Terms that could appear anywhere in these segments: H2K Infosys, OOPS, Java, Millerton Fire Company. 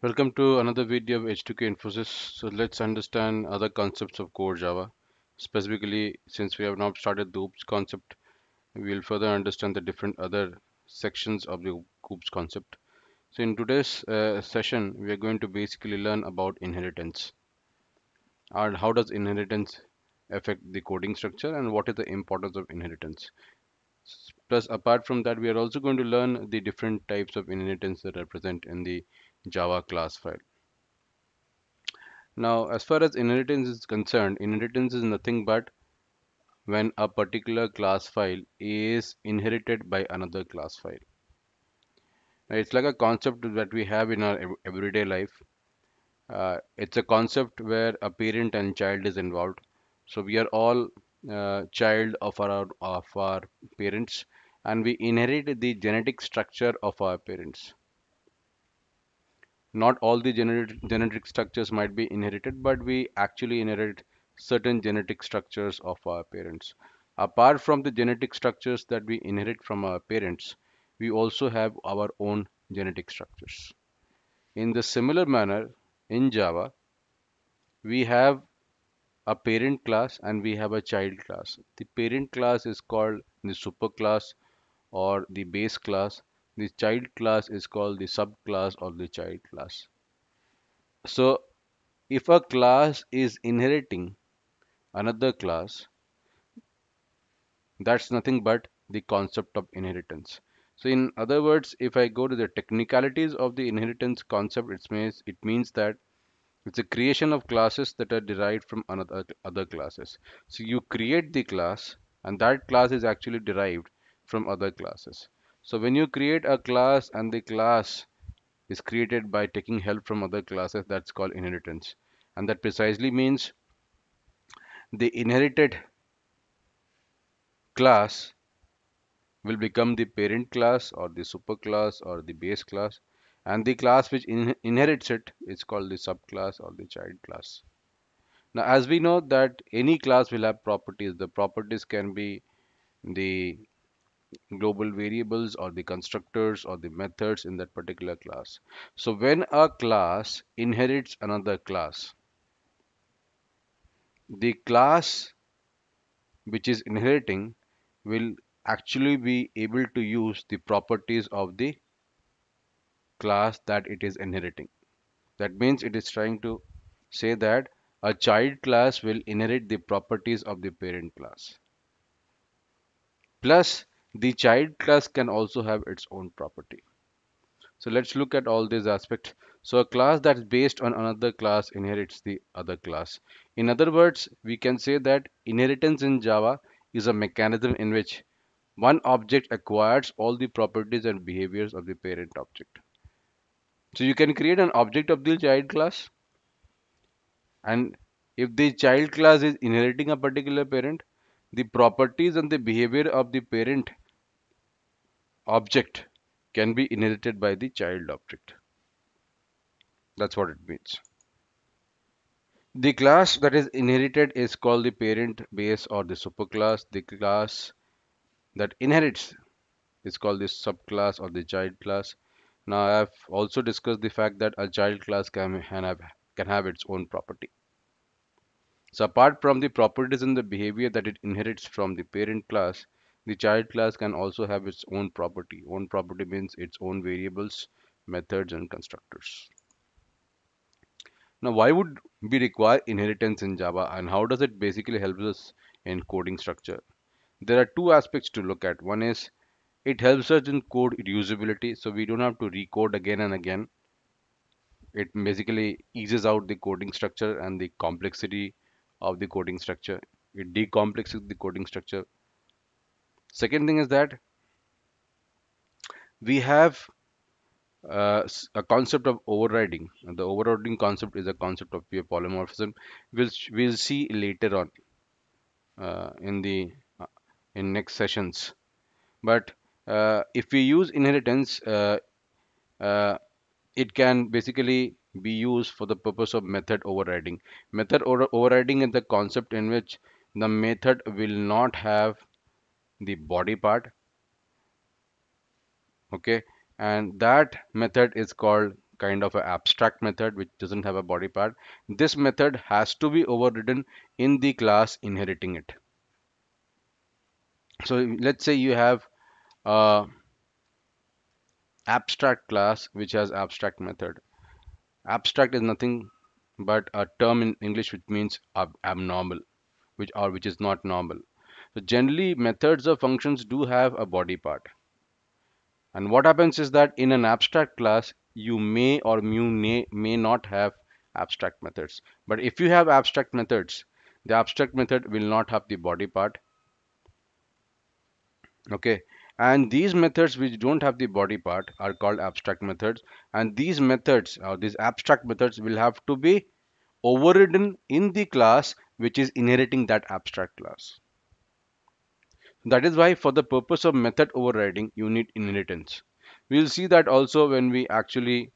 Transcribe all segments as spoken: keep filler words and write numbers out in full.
Welcome to another video of H two K Infosys. So let's understand other concepts of core Java. Specifically, since we have now started the OOPS concept, we will further understand the different other sections of the OOPS concept. So in today's uh, session, we are going to basically learn about inheritance. And how does inheritance affect the coding structure and what is the importance of inheritance. Plus, apart from that, we are also going to learn the different types of inheritance that are present in the Java class file. Now, as far as inheritance is concerned, inheritance is nothing but when a particular class file is inherited by another class file. Now, it's like a concept that we have in our everyday life. Uh, it's a concept where a parent and child is involved. So we are all uh, child of our of our parents, and we inherit the genetic structure of our parents. Not all the genetic structures might be inherited, but we actually inherit certain genetic structures of our parents. Apart from the genetic structures that we inherit from our parents, we also have our own genetic structures. In the similar manner, in Java, we have a parent class and we have a child class. The parent class is called the superclass or the base class. The child class is called the subclass or the child class. So if a class is inheriting another class, that's nothing but the concept of inheritance. So in other words, if I go to the technicalities of the inheritance concept, it means it means that it's a creation of classes that are derived from another other classes. So you create the class and that class is actually derived from other classes. So when you create a class and the class is created by taking help from other classes, that's called inheritance. And that precisely means the inherited class will become the parent class or the superclass or the base class, and the class which in inherits it is called the subclass or the child class. Now, as we know that any class will have properties. The properties can be the global variables or the constructors or the methods in that particular class. So when a class inherits another class, the class which is inheriting will actually be able to use the properties of the class that it is inheriting. That means it is trying to say that a child class will inherit the properties of the parent class. Plus, the child class can also have its own property. So let's look at all these aspects. So a class that's based on another class inherits the other class. In other words, we can say that inheritance in Java is a mechanism in which one object acquires all the properties and behaviors of the parent object. So you can create an object of the child class, and if the child class is inheriting a particular parent, the properties and the behavior of the parent object can be inherited by the child object. That's what it means. The class that is inherited is called the parent, base or the superclass. The class that inherits is called the subclass or the child class. Now, I have also discussed the fact that a child class can have, can have its own property. So apart from the properties and the behavior that it inherits from the parent class, the child class can also have its own property. Own property means its own variables, methods and constructors. Now, why would we require inheritance in Java and how does it basically help us in coding structure? There are two aspects to look at. One is it helps us in code reusability, so we don't have to recode again and again. It basically eases out the coding structure and the complexity of the coding structure. It decomplexes the coding structure. Second thing is that we have uh, a concept of overriding. The overriding concept is a concept of pure polymorphism, which we'll see later on uh, in the uh, in next sessions. But uh, if we use inheritance, uh, uh, it can basically be used for the purpose of method overriding. Method over overriding is the concept in which the method will not have the body part, okay, and that method is called kind of an abstract method which doesn't have a body part. This method has to be overridden in the class inheriting it. So let's say you have a abstract class which has abstract method. Abstract is nothing but a term in English which means ab abnormal, which or which is not normal. So generally methods or functions do have a body part. And what happens is that in an abstract class, you may or you may, may not have abstract methods. But if you have abstract methods, the abstract method will not have the body part. Okay. And these methods which don't have the body part are called abstract methods. And these methods or these abstract methods will have to be overridden in the class which is inheriting that abstract class. That is why for the purpose of method overriding, you need inheritance. We will see that also when we actually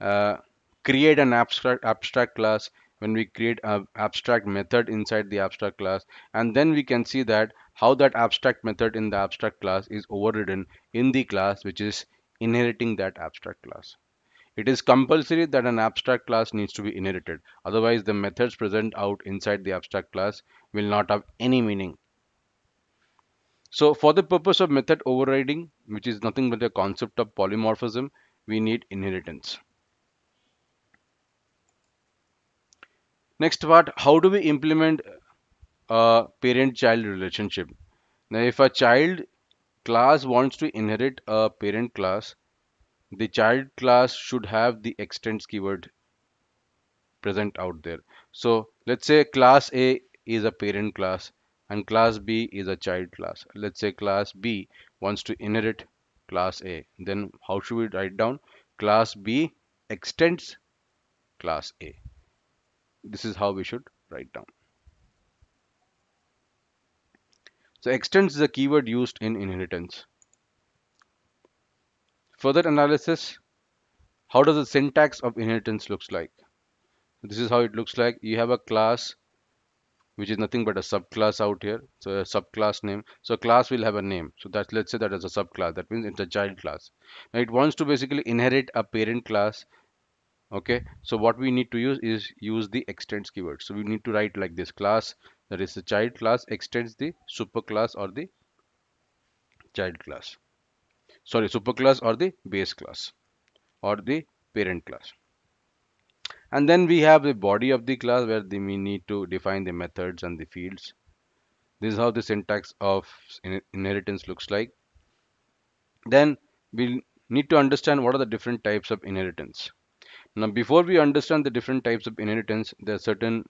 uh, create an abstract, abstract class, when we create an abstract method inside the abstract class, and then we can see that how that abstract method in the abstract class is overridden in the class which is inheriting that abstract class. It is compulsory that an abstract class needs to be inherited. Otherwise, the methods present out inside the abstract class will not have any meaning. So for the purpose of method overriding, which is nothing but the concept of polymorphism, we need inheritance. Next part, how do we implement a parent-child relationship? Now, if a child class wants to inherit a parent class, the child class should have the extends keyword present out there. So let's say class A is a parent class, and class B is a child class. Let's say class B wants to inherit class A. Then how should we write down? Class B extends class A. This is how we should write down. So extends is a keyword used in inheritance. Further analysis, how does the syntax of inheritance looks like? This is how it looks like. You have a class which is nothing but a subclass out here. So a subclass name. So class will have a name. So that, let's say that as a subclass. That means it's a child class. Now it wants to basically inherit a parent class. Okay. So what we need to use is use the extends keyword. So we need to write like this: class that is the child class extends the superclass or the child class. Sorry, superclass or the base class or the parent class. And then we have the body of the class where the, we need to define the methods and the fields. This is how the syntax of inheritance looks like. Then we need to understand what are the different types of inheritance. Now, before we understand the different types of inheritance, there are certain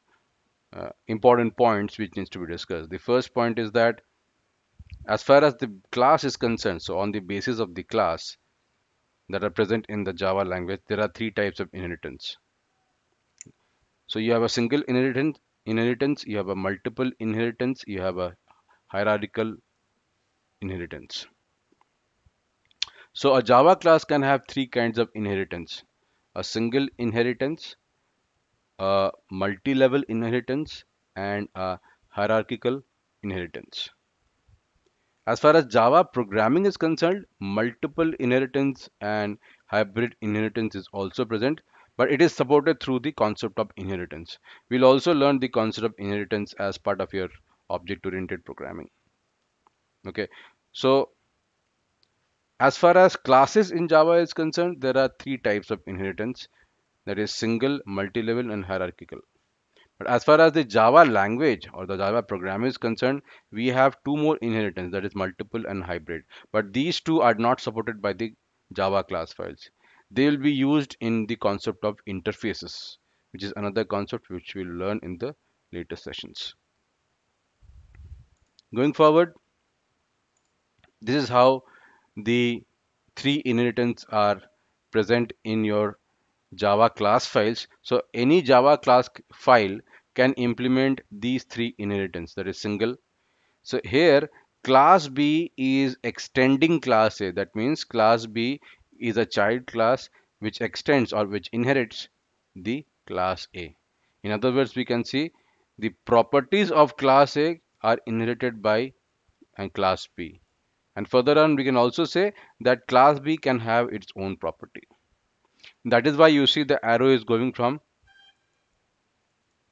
uh, important points which needs to be discussed. The first point is that as far as the class is concerned, so on the basis of the class that are present in the Java language, there are three types of inheritance. So you have a single inheritance, inheritance, you have a multiple inheritance, you have a hierarchical inheritance. So a Java class can have three kinds of inheritance: a single inheritance, a multi-level inheritance, and a hierarchical inheritance. As far as Java programming is concerned, multiple inheritance and hybrid inheritance is also present. But it is supported through the concept of inheritance. We'll also learn the concept of inheritance as part of your object-oriented programming. Okay, so as far as classes in Java is concerned, there are three types of inheritance. That is single, multi-level, and hierarchical. But as far as the Java language or the Java program is concerned, we have two more inheritance, that is multiple and hybrid. But these two are not supported by the Java class files. They will be used in the concept of interfaces, which is another concept which we'll learn in the later sessions. Going forward, this is how the three inheritance are present in your Java class files. So any Java class file can implement these three inheritance, that is single. So here class B is extending class A. That means class B is a child class which extends or which inherits the class A. In other words, we can see the properties of class A are inherited by and class B. And further on, we can also say that class B can have its own property. That is why you see the arrow is going from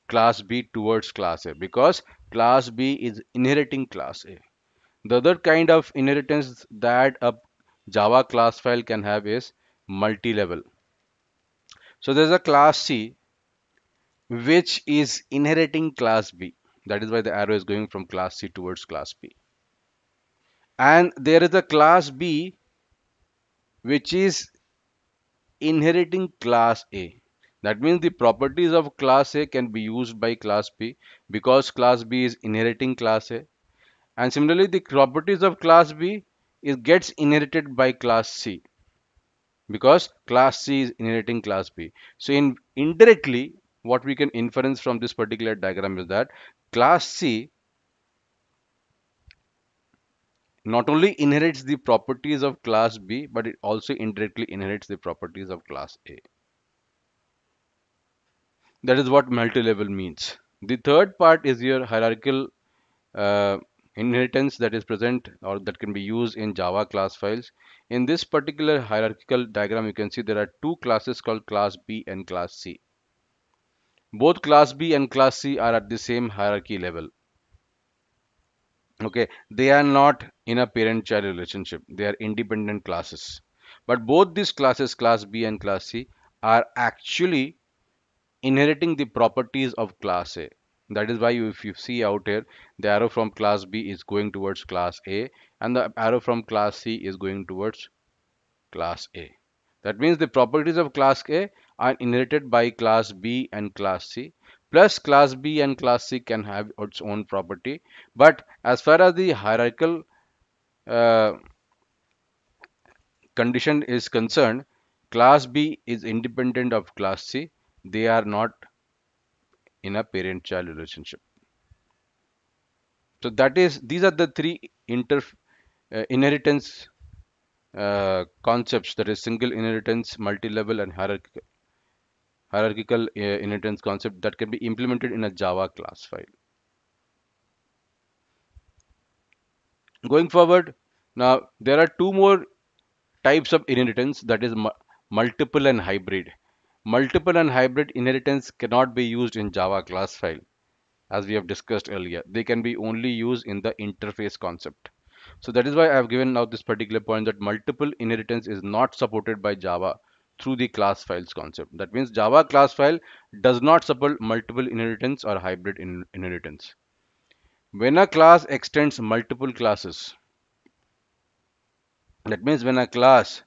class B towards class A, because class B is inheriting class A. The other kind of inheritance that a Java class file can have is multi-level. So there's a class C which is inheriting class B. That is why the arrow is going from class C towards class B. And there is a class B which is inheriting class A. That means the properties of class A can be used by class B, because class B is inheriting class A. And similarly, the properties of class B is gets inherited by class C, because class C is inheriting class B. So in indirectly, what we can inference from this particular diagram is that class C not only inherits the properties of class B, but it also indirectly inherits the properties of class A. That is what multi-level means. The third part is your hierarchical uh, inheritance that is present or that can be used in Java class files. In this particular hierarchical diagram, you can see there are two classes called class B and class C. Both class B and class C are at the same hierarchy level. Okay, they are not in a parent-child relationship. They are independent classes. But both these classes, class B and class C, are actually inheriting the properties of class A. That is why you, if you see out here, the arrow from class B is going towards class A and the arrow from class C is going towards class A. That means the properties of class A are inherited by class B and class C. Plus class B and class C can have its own property. But as far as the hierarchical uh, condition is concerned, class B is independent of class C. They are not in a parent-child relationship. So that is, these are the three inter uh, inheritance uh, concepts, that is single inheritance, multi-level and hierarchical. hierarchical uh, inheritance concept that can be implemented in a Java class file. Going forward, now there are two more types of inheritance, that is mu multiple and hybrid. Multiple and hybrid inheritance cannot be used in Java class file, as we have discussed earlier. They can be only used in the interface concept. So that is why I have given out this particular point that multiple inheritance is not supported by Java through the class files concept. That means Java class file does not support multiple inheritance or hybrid in inheritance. When a class extends multiple classes, that means when a class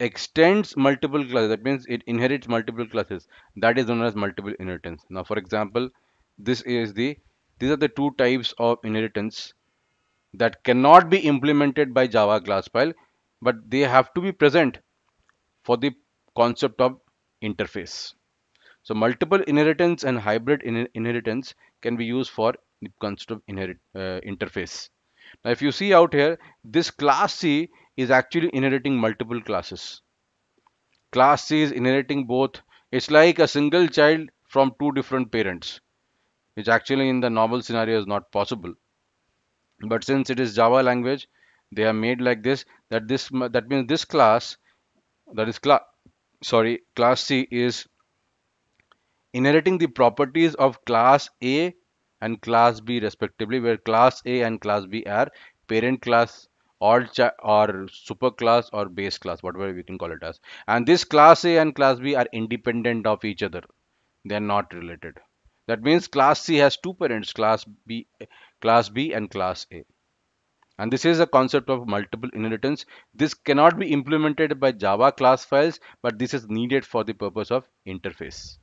extends multiple classes, that means it inherits multiple classes, that is known as multiple inheritance. Now for example, this is the these are the two types of inheritance that cannot be implemented by Java class file, but they have to be present for the concept of interface. So multiple inheritance and hybrid in inheritance can be used for the concept of inherit, uh, interface. Now if you see out here, this class C is actually inheriting multiple classes. Class C is inheriting both. It's like a single child from two different parents, which actually in the normal scenario is not possible. But since it is Java language, they are made like this, that this that means this class That is class, sorry, class C is inheriting the properties of class A and class B respectively, where class A and class B are parent class or or super class or base class, whatever we can call it as. And this class A and class B are independent of each other; they are not related. That means class C has two parents, class B, class B and class A. And this is a concept of multiple inheritance. This cannot be implemented by Java class files, but this is needed for the purpose of interface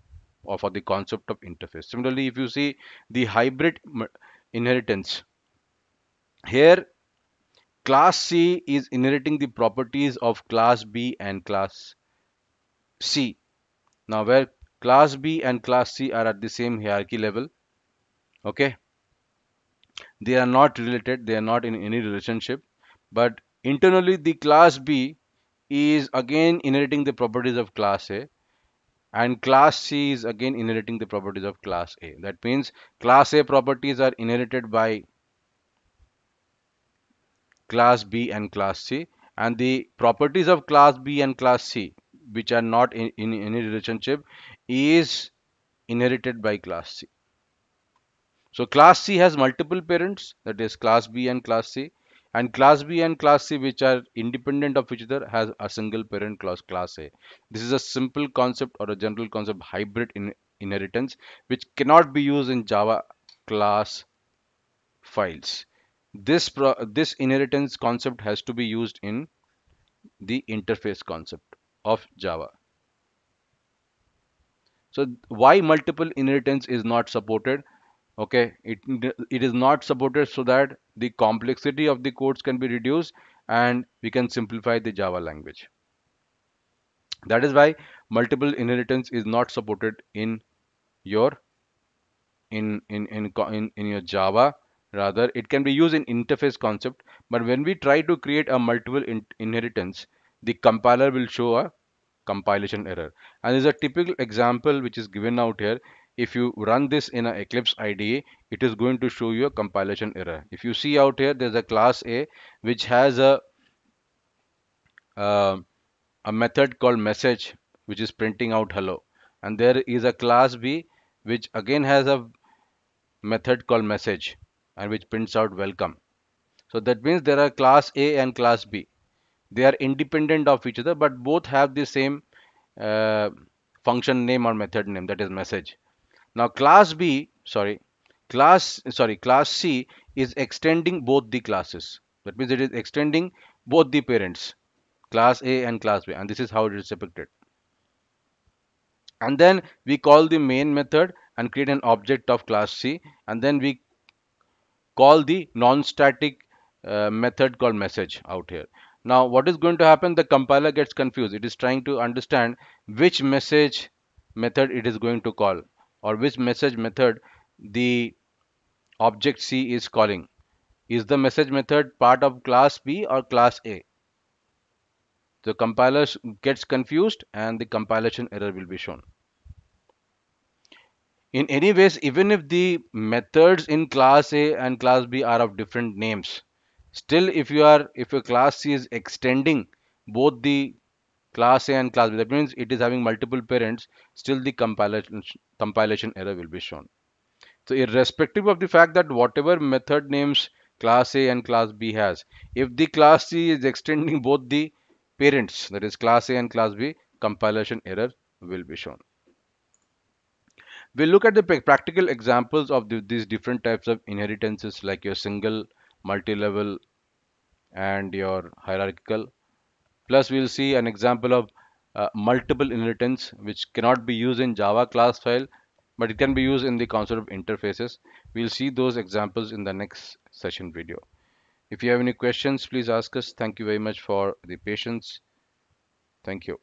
or for the concept of interface. Similarly, if you see the hybrid inheritance, here class C is inheriting the properties of class B and class C. Now where class B and class C are at the same hierarchy level, okay, they are not related, they are not in any relationship, but internally the class B is again inheriting the properties of class A, and class C is again inheriting the properties of class A. That means class A properties are inherited by class B and class C, and the properties of class B and class C, which are not in, in any relationship, is inherited by class C. So class C has multiple parents, that is class B and class C, and class B and class C, which are independent of each other, has a single parent class, class A. This is a simple concept or a general concept, hybrid in inheritance, which cannot be used in Java class files. This, pro this inheritance concept has to be used in the interface concept of Java. So why multiple inheritance is not supported? Okay, it, it is not supported so that the complexity of the codes can be reduced and we can simplify the Java language. That is why multiple inheritance is not supported in your in in in in, in your Java. Rather, it can be used in interface concept, but when we try to create a multiple in inheritance, the compiler will show a compilation error. And there's a typical example which is given out here. If you run this in an Eclipse I D E, it is going to show you a compilation error. If you see out here, there's a class A which has a uh, a method called message, which is printing out hello, and there is a class B which again has a method called message and which prints out welcome. So that means there are class A and class B. They are independent of each other, but both have the same uh, function name or method name, that is message. Now class B, sorry, class, sorry, class C is extending both the classes. That means it is extending both the parents, class A and class B, and this is how it is depicted. And then we call the main method and create an object of class C, and then we call the non-static uh, method called message out here. Now what is going to happen? The compiler gets confused. It is trying to understand which message method it is going to call, or which message method the object C is calling. Is the message method part of class B or class A? The compiler gets confused and the compilation error will be shown. In any ways, even if the methods in class A and class B are of different names, still if you are if your class C is extending both the class A and class B, that means it is having multiple parents, still the compilation compilation error will be shown. So irrespective of the fact that whatever method names class A and class B has, if the class C is extending both the parents, that is class A and class B, compilation error will be shown. We'll look at the practical examples of the, these different types of inheritances, like your single, multi-level and your hierarchical. Plus we'll see an example of uh, multiple inheritance, which cannot be used in Java class file, but it can be used in the concept of interfaces. We'll see those examples in the next session video. If you have any questions, please ask us. Thank you very much for the patience. Thank you.